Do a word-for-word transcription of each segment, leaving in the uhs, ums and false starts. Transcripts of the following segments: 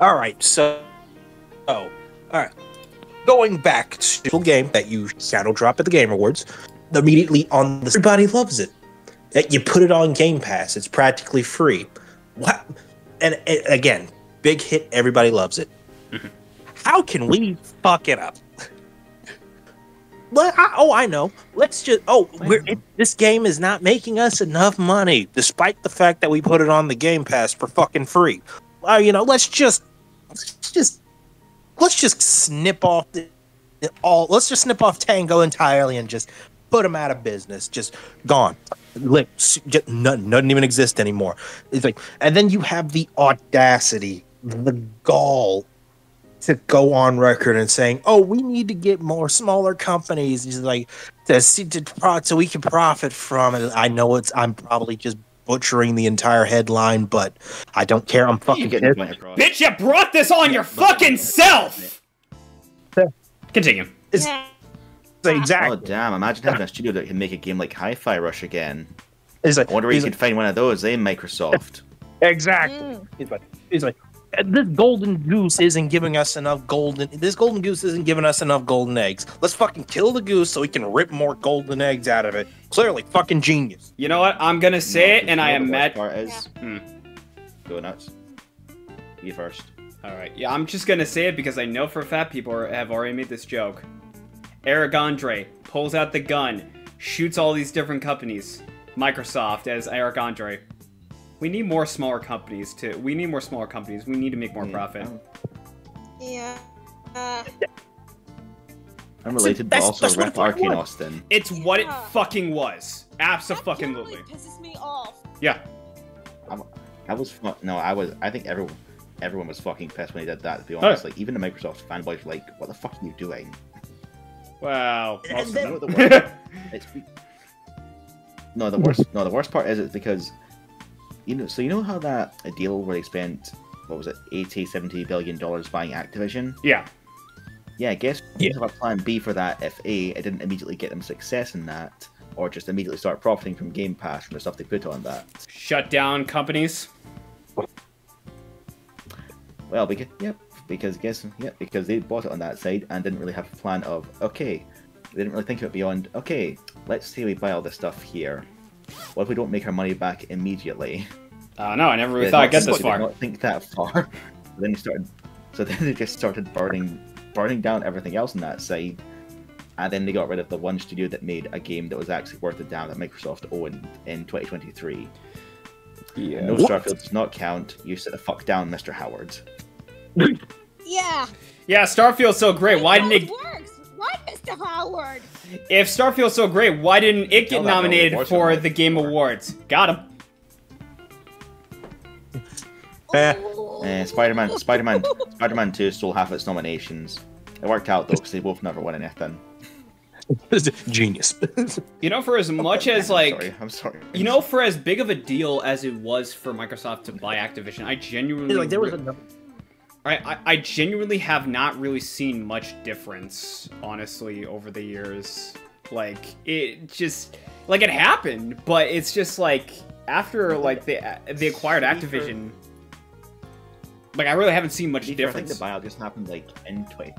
All right, so, oh, all right. Going back to the game that you shadow drop at the Game Awards, immediately on the, everybody loves it. You put it on Game Pass, it's practically free. What? And, and again, big hit, everybody loves it. Mm-hmm. How can we fuck it up? Let, I, oh, I know. Let's just. Oh, we're, it, this game is not making us enough money, despite the fact that we put it on the Game Pass for fucking free. Uh, you know, let's just, let's just, let's just snip off the, all. Let's just snip off Tango entirely and just put them out of business. Just gone. Like, just, none, doesn't even exist anymore. It's like, and then you have the audacity, the gall, to go on record and saying, "Oh, we need to get more smaller companies, just like to see to pro so we can profit from it." I know it's I'm probably just butchering the entire headline, but I don't care. I'm fucking getting my cross. Bitch, you brought this on yeah, your fucking self. Continue. It's, yeah. Exactly. Oh damn! Imagine having a studio that can make a game like Hi-Fi Rush again. It's like, I wonder if you like, can find one of those in eh, Microsoft. Exactly. Mm. It's like it's like. This golden goose isn't giving us enough golden. This golden goose isn't giving us enough golden eggs. Let's fucking kill the goose so we can rip more golden eggs out of it. Clearly, fucking genius. You know what? I'm gonna say it, and I am mad. Is, yeah. hmm. Go nuts. You first. All right. Yeah, I'm just gonna say it because I know for a fact people are, have already made this joke. Eric Andre pulls out the gun, shoots all these different companies. Microsoft as Eric Andre. We need more smaller companies to. We need more smaller companies. We need to make more profit. Yeah. Uh, I'm related, but also rep Arkane Austin. It's yeah. what it fucking was. Abso-fucking-lutely. That pisses me off. Yeah. I'm, I was no. I was. I think everyone, everyone was fucking pissed when he did that. To be honest, oh. like even the Microsoft fanboys were like, "What the fuck are you doing?" Wow. Also, then... no, the worst, it's, no, the worst. No, the worst part is it's because. You know, so you know how that a deal where they spent, what was it, eighty, seventy billion dollars buying Activision? Yeah. Yeah, I guess we yeah. have a plan B for that if A, it didn't immediately get them success in that, or just immediately start profiting from Game Pass from the stuff they put on that. Shut down companies? Well, because, yep, because guess, yep, because they bought it on that side and didn't really have a plan of, okay, they didn't really think of it beyond, okay, let's say we buy all this stuff here. What if we don't make our money back immediately? Uh, no, I never really thought I'd get this far. Did not think that far. then they started, so then they just started burning, burning down everything else on that side, and then they got rid of the one studio that made a game that was actually worth the damn that Microsoft owned in twenty twenty-three. Yeah. No, what? Starfield does not count. You sit the fuck down, Mister Howard. Yeah. Yeah, Starfield's so great. It Why didn't it? Works. Why, Mister Howard? If Starfield's so great, why didn't it get nominated for the Game Awards? Got him. Eh, eh, Spider-Man, Spider-Man, Spider-Man two stole half its nominations. It worked out though, because they both never won anything. Genius. You know, for as much as like, I'm sorry, I'm sorry. You know, for as big of a deal as it was for Microsoft to buy Activision, I genuinely like there was another. I, I genuinely have not really seen much difference, honestly, over the years. Like, it just... Like, it happened, but it's just, like, after, like, they, they acquired Activision... Like, I really haven't seen much difference. I think the buyout just happened, like, in twenty...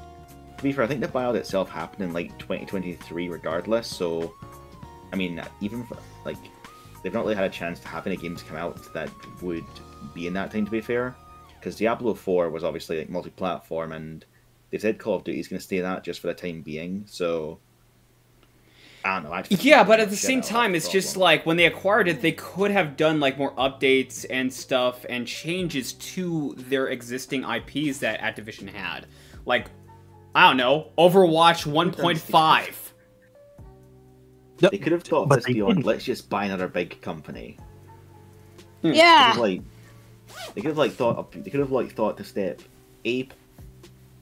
To be fair, I think the buyout itself happened in, like, twenty twenty-three regardless, so... I mean, even, for, like, they've not really had a chance to have any games come out that would be in that time, to be fair. Because Diablo four was obviously like multi-platform, and they said Call of Duty is going to stay that just for the time being. So I don't know. I just yeah, but at the same time, it's just like when they acquired it, they could have done like more updates and stuff and changes to their existing I Ps that Activision had. Like I don't know, Overwatch one point five. They could have thought this beyond. Let's just buy another big company. Yeah. Like. They could have like thought up. They could have like thought to step eight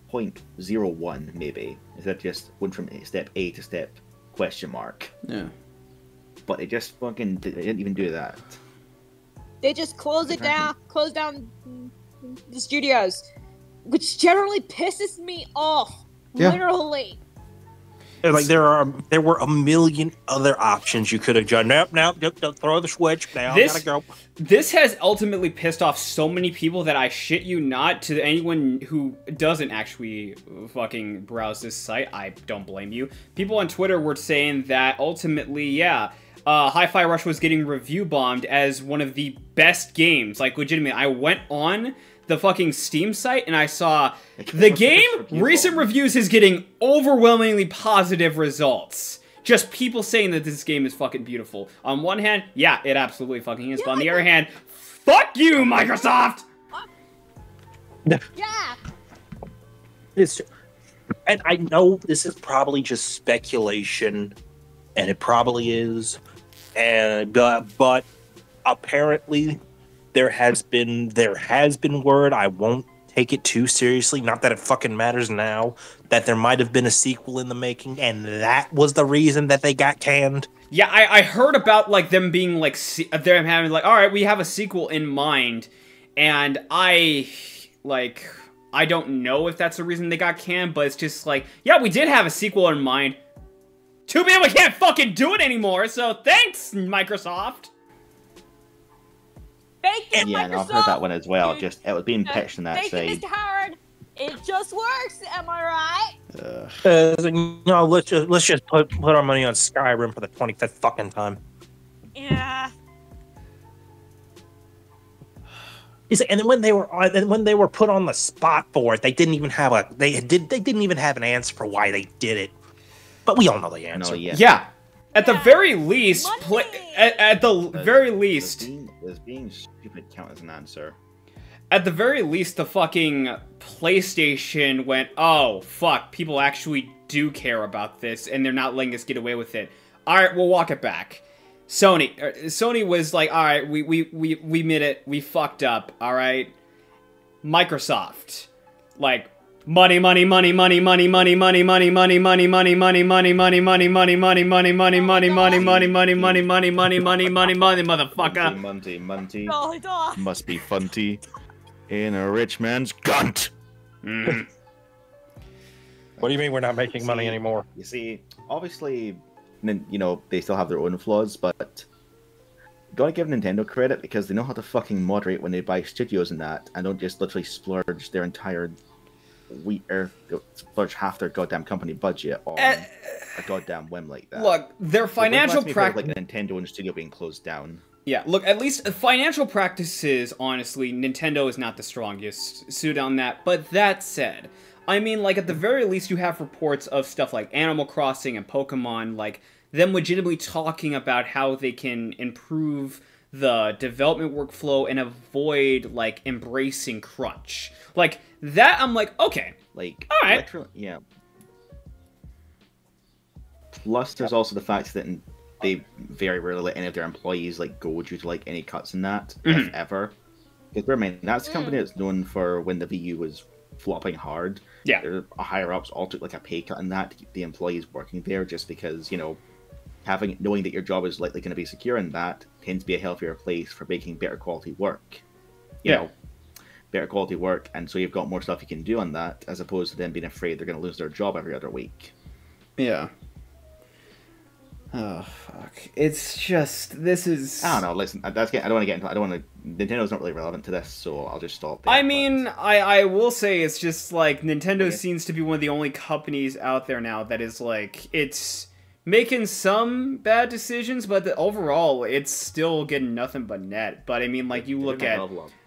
point zero one maybe instead of just went from step A to step question mark. Yeah. But they just fucking they didn't even do that. They just closed it down. Closed down the studios, which generally pisses me off. Yeah. Literally. Like there are, there were a million other options you could have done. Nope, nope, nope, throw the switch. Now this, I gotta go. This has ultimately pissed off so many people that I shit you not, to anyone who doesn't actually fucking browse this site, I don't blame you. People on Twitter were saying that ultimately, yeah, uh, Hi-Fi Rush was getting review bombed as one of the best games. Like legitimately, I went on the fucking Steam site and I saw the game recent reviews is getting overwhelmingly positive results. Just people saying that this game is fucking beautiful. On one hand, yeah, it absolutely fucking is. Yeah, but on the other hand, fuck you, Microsoft. Yeah. It's, and I know this is probably just speculation, and it probably is, and uh, but apparently. There has been, there has been word, I won't take it too seriously, not that it fucking matters now, that there might have been a sequel in the making, and that was the reason that they got canned. Yeah, I, I heard about, like, them being, like, them having, like, all right, we have a sequel in mind, and I, like, I don't know if that's the reason they got canned, but it's just like, yeah, we did have a sequel in mind. Too bad we can't fucking do it anymore, so thanks, Microsoft. Bacon, yeah, and no, I've heard that one as well. Dude, just it was being pitched in that scene. It just works. Am I right? Uh, uh, no, let's just let's just put put our money on Skyrim for the twenty-fifth fucking time. Yeah. Is and then when they were on, and when they were put on the spot for it, they didn't even have a they did they didn't even have an answer for why they did it. But we all know the answer. Know, yeah. yeah. At the yeah. very least, pla at, at the does, very least, does being, does being stupid count as an answer? At the very least, the fucking PlayStation went, oh, fuck, people actually do care about this, and they're not letting us get away with it. All right, we'll walk it back. Sony, uh, Sony was like, all right, we, we, we, we made it, we fucked up, all right? Microsoft, like... Money, money, money, money, money, money, money, money, money, money, money, money, money, money, money, money, money, money, money, money, money, money, money, money, money, money, money, money, money, motherfucker. Monty, Monty, must be funty in a rich man's gunt. What do you mean we're not making money anymore? You see, obviously, you know, they still have their own flaws, but gotta give Nintendo credit because they know how to fucking moderate when they buy studios and that, and don't just literally splurge their entire we er, splurge half their goddamn company budget on uh, a goddamn whim like that. Look, their financial so practice... Like Nintendo and Studio being closed down. Yeah, look, at least financial practices, honestly, Nintendo is not the strongest suit on that. But that said, I mean, like, at the very least, you have reports of stuff like Animal Crossing and Pokemon, like, them legitimately talking about how they can improve the development workflow and avoid, like, embracing crunch. Like, that, I'm like, okay. Like, all right. Literally, yeah. Plus, there's also the fact that they very rarely let any of their employees, like, go due to, like, any cuts in that, mm-hmm. if ever. Because, bear in mind, that's a company that's known for when the Wii U was flopping hard. Yeah. Their higher-ups all took, like, a pay cut in that to keep the employees working there just because, you know, having knowing that your job is likely going to be secure in that tends to be a healthier place for making better quality work. You yeah. know, better quality work, and so you've got more stuff you can do on that, as opposed to them being afraid they're going to lose their job every other week. Yeah. Oh, fuck. It's just, this is... I don't know, listen, that's, I don't want to get into I don't want to... Nintendo's not really relevant to this, so I'll just stop there. I mean, but... I, I will say it's just, like, Nintendo okay. seems to be one of the only companies out there now that is, like, it's... making some bad decisions, but the, overall, it's still getting nothing but net. But I mean, like, you look at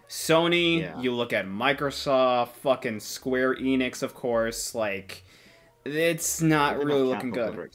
Sony, yeah. you look at Microsoft, fucking Square Enix, of course. Like, it's not They're really not looking good.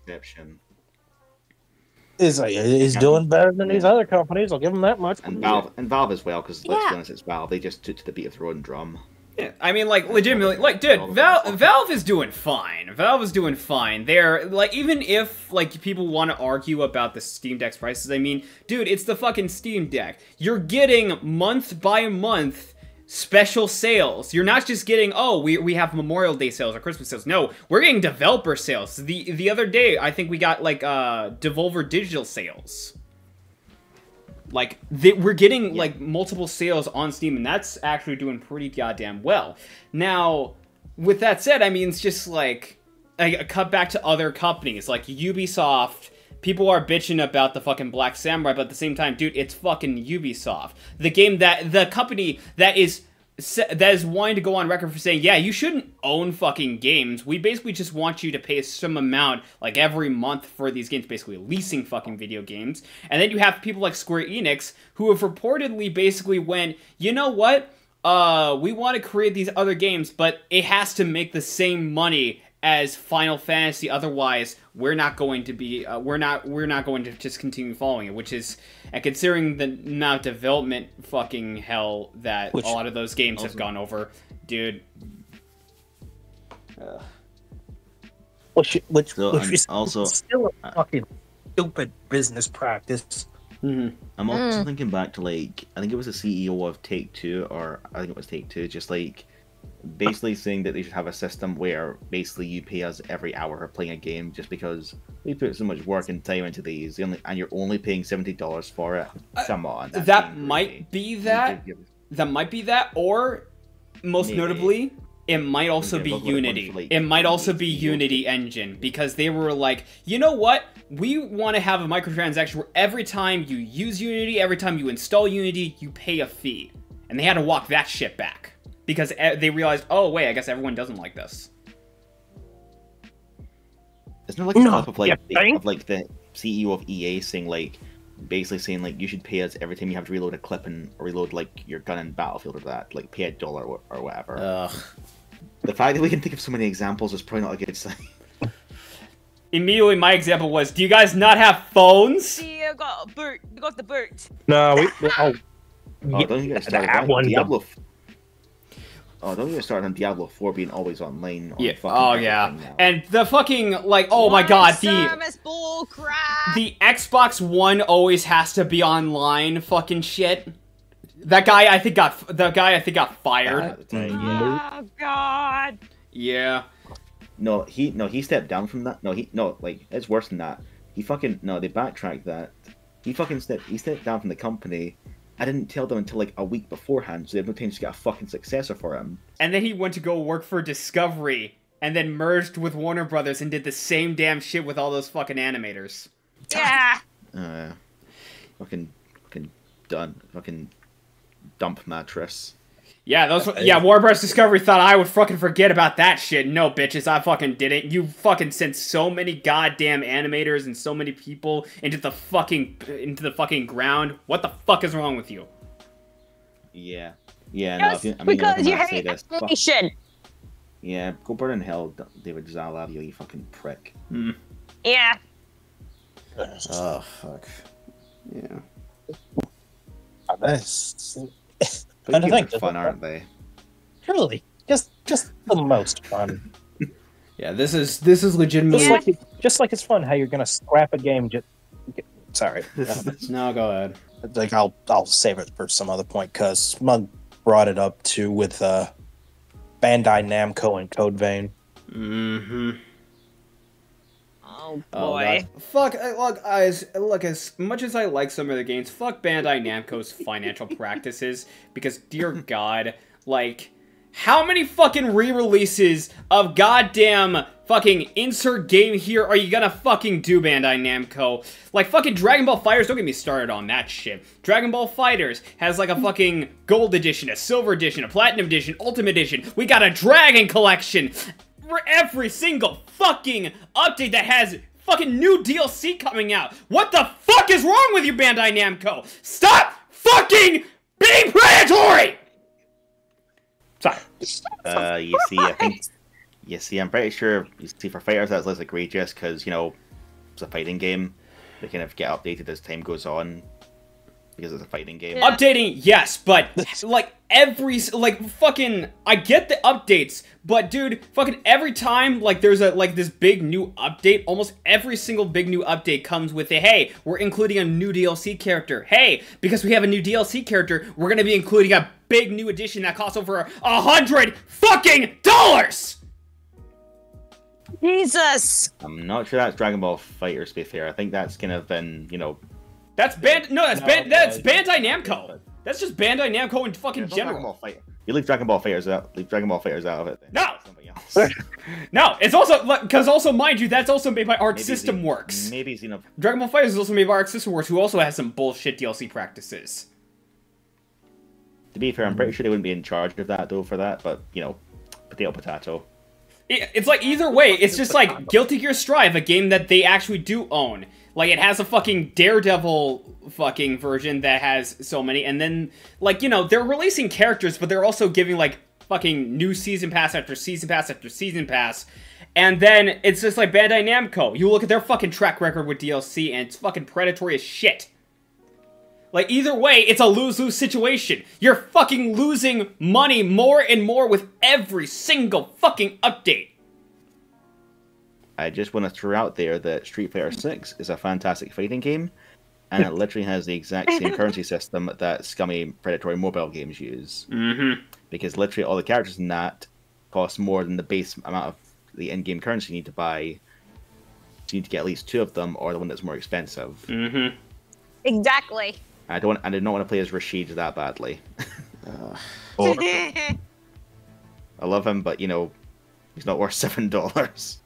Is like, he's doing better than yeah. these other companies. I'll give him that much. And Valve, and Valve as well, because let's yeah. be honest, it's Valve. They just took to the beat of their own drum. Yeah, I mean, like, legitimately, like, dude, Valve, Valve is doing fine. Valve is doing fine. They're, like, even if, like, people want to argue about the Steam Deck's prices, I mean, dude, it's the fucking Steam Deck. You're getting month-by-month special sales. You're not just getting, oh, we, we have Memorial Day sales or Christmas sales. No, we're getting developer sales. The, the other day, I think we got, like, uh, Devolver Digital sales. Like, they, we're getting, yeah. like, multiple sales on Steam, and that's actually doing pretty goddamn well. Now, with that said, I mean, it's just, like, a cut back to other companies like Ubisoft. People are bitching about the fucking Black Samurai, but at the same time, dude, it's fucking Ubisoft. The game that, the company that is, that is wanting to go on record for saying, yeah, you shouldn't own fucking games. We basically just want you to pay some amount, like every month, for these games, basically leasing fucking video games. And then you have people like Square Enix, who have reportedly basically went, you know what? Uh, we want to create these other games, but it has to make the same money as Final Fantasy, otherwise we're not going to be uh, we're not we're not going to just continue following it, which is, and considering the amount of development fucking hell that which a lot of those games have gone over, dude. Uh, which which, so which is also still a fucking uh, stupid business practice. Mm-hmm. I'm also mm. thinking back to, like, I think it was the C E O of Take Two, or I think it was Take Two, just like. Basically saying that they should have a system where basically you pay us every hour of playing a game, just because we put so much work and time into these, and you're only paying seventy dollars for it. Come on. Uh, that might be that. That might be that, or most Maybe. notably, it might also be Unity. Like, it might also be Unity Engine, because they were like, you know what? We want to have a microtransaction where every time you use Unity, every time you install Unity, you pay a fee. And they had to walk that shit back. Because they realized, oh wait, I guess everyone doesn't like this. Isn't there like a no. clip of like, yeah, the, of like the C E O of E A saying like, basically saying like, you should pay us every time you have to reload a clip and or reload like your gun in Battlefield or that, like pay a dollar or, or whatever. Ugh. The fact that we can think of so many examples is probably not a good sign. Immediately, my example was, do you guys not have phones? Yeah, we got Bert. We got the Bert. No, we. we oh, oh yeah, don't you guys that one. Diablo. Oh, don't even start on Diablo four being always online. On yeah. Oh, yeah. Now. And the fucking, like, oh my god, the... Bull crap. The Xbox One always has to be online fucking shit. That guy, I think, got... The guy, I think, got fired. Uh, yeah. Oh, God. Yeah. No, he... No, he stepped down from that. No, he... No, like, it's worse than that. He fucking... No, they backtracked that. He fucking stepped... He stepped down from the company... I didn't tell them until like a week beforehand, so they have no time to get a fucking successor for him. And then he went to go work for Discovery, and then merged with Warner Brothers and did the same damn shit with all those fucking animators. Yeah. Uh, fucking, fucking done. Fucking dump mattress. Yeah, those. Yeah, Warner Bros. Discovery thought I would fucking forget about that shit. No, bitches, I fucking didn't. You fucking sent so many goddamn animators and so many people into the fucking into the fucking ground. What the fuck is wrong with you? Yeah, yeah. No, yes, you, I mean, because you hate animation. Fuck. Yeah, go burn in hell, David Zalavio, you fucking prick. Mm. Yeah. Oh fuck. Yeah. That's. But I think fun, aren't they? Really, just just the most fun. Yeah, this is this is legitimately just like, it, just like it's fun how you're gonna scrap a game. Just get, sorry, no, go ahead. Like I'll I'll save it for some other point because Smug brought it up too with uh, Bandai Namco and Code Vein. Mm-hmm. Oh boy! Oh, fuck! Look, as look as much as I like some of the games, fuck Bandai Namco's financial practices. Because dear God, like, how many fucking re-releases of goddamn fucking insert game here are you gonna fucking do, Bandai Namco? Like fucking Dragon Ball FighterZ. Don't get me started on that shit. Dragon Ball FighterZ has like a fucking gold edition, a silver edition, a platinum edition, ultimate edition. We got a Dragon Collection. For every single fucking update that has fucking new D L C coming out. What the fuck is wrong with you, Bandai Namco? Stop fucking being predatory! Sorry. Uh, you see, I think, you see, I'm pretty sure, you see, for fighters that's less egregious because, you know, it's a fighting game. They kind of get updated as time goes on. Because it's a fighting game. Yeah. Updating, yes, but like every like fucking I get the updates, but dude, fucking every time like there's a like this big new update, almost every single big new update comes with a hey, we're including a new D L C character. Hey, because we have a new D L C character, we're gonna be including a big new edition that costs over a hundred fucking dollars. Jesus. I'm not sure that's Dragon Ball FighterZ, to be fair. I think that's kind of been, you know. That's Band. No, that's no, Band. That's no, Bandai Namco. That's just Bandai Namco in fucking yeah, general. You leave Dragon Ball FighterZ out. Leave Dragon Ball FighterZ out of it. Then. No. No, it's also because also mind you, that's also made by Arc maybe System Z Works. Maybe Xenoblade. Dragon Ball FighterZ is also made by Arc System Works, who also has some bullshit D L C practices. To be fair, I'm pretty sure they wouldn't be in charge of that though for that, but you know, potato potato. It, it's like either way, it's just like Guilty Gear Strive, a game that they actually do own. Like, it has a fucking Daredevil fucking version that has so many, and then, like, you know, they're releasing characters, but they're also giving, like, fucking new season pass after season pass after season pass, and then it's just like Bandai Namco. You look at their fucking track record with D L C, and it's fucking predatory as shit. Like, either way, it's a lose-lose situation. You're fucking losing money more and more with every single fucking update. I just want to throw out there that Street Fighter six is a fantastic fighting game, and it literally has the exact same currency system that scummy predatory mobile games use. Mm-hmm. Because literally all the characters in that cost more than the base amount of the in-game currency you need to buy. So you need to get at least two of them, or the one that's more expensive. Mm-hmm. Exactly. I don't. I did not want to play as Rashid that badly. uh, or, I love him, but you know, he's not worth seven dollars.